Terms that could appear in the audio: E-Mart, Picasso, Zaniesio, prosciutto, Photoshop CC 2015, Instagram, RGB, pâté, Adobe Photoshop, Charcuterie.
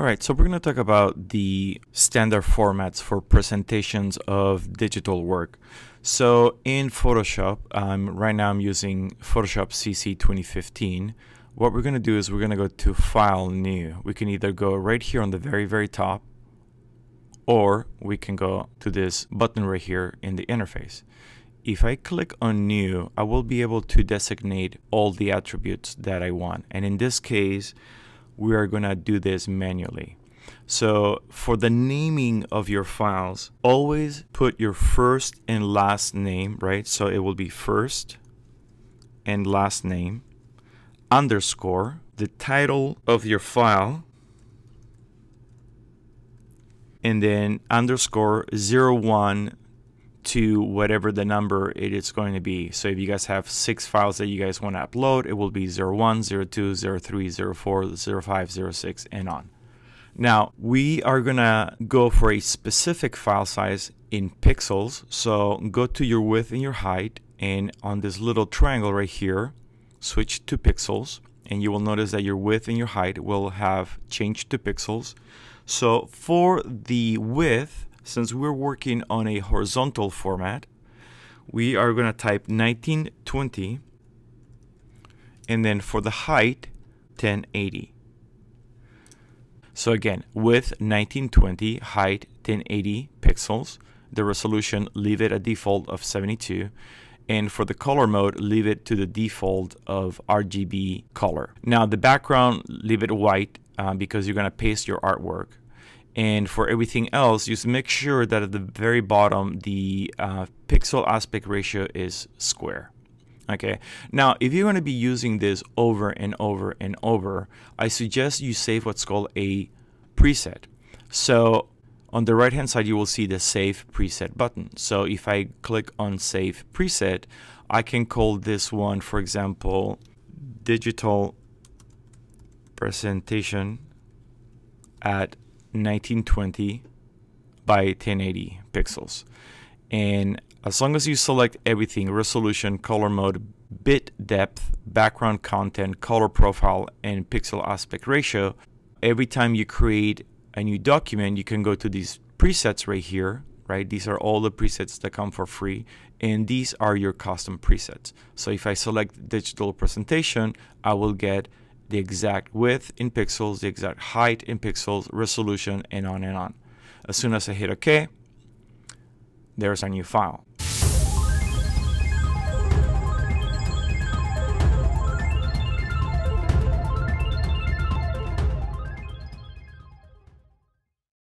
Alright, so we're going to talk about the standard formats for presentations of digital work. So in Photoshop, right now I'm using Photoshop CC 2015. What we're going to do is we're going to go to File, New. We can either go right here on the very top, or we can go to this button right here in the interface. If I click on New, I will be able to designate all the attributes that I want. And in this case, we are going to do this manually. So for the naming of your files, always put your first and last name, right? So it will be first and last name, underscore, the title of your file, and then underscore 01 to whatever the number it is going to be. So if you guys have 6 files that you guys want to upload, it will be 01, 02, 03, 04, 05, 06, and on. Now, we are going to go for a specific file size in pixels. So go to your width and your height, and on this little triangle right here, switch to pixels, and you will notice that your width and your height will have changed to pixels. So for the width, since we're working on a horizontal format, we are going to type 1920, and then for the height, 1080. So again, width 1920, height 1080 pixels, the resolution leave it a default of 72, and for the color mode, leave it to the default of RGB color. Now the background, leave it white because you're going to paste your artwork. And for everything else, just make sure that at the very bottom, the pixel aspect ratio is square. Okay, now if you're going to be using this over and over and over, I suggest you save what's called a preset. So on the right hand side, you will see the Save Preset button. So if I click on Save Preset, I can call this one, for example, Digital Presentation at 1920 by 1080 pixels, and as long as you select everything, resolution, color mode, bit depth, background content, color profile, and pixel aspect ratio, every time you create a new document, you can go to these presets right here, right? These are all the presets that come for free, and these are your custom presets. So if I select digital presentation, I will get the exact width in pixels, the exact height in pixels, resolution, and on and on. As soon as I hit OK, there's our new file.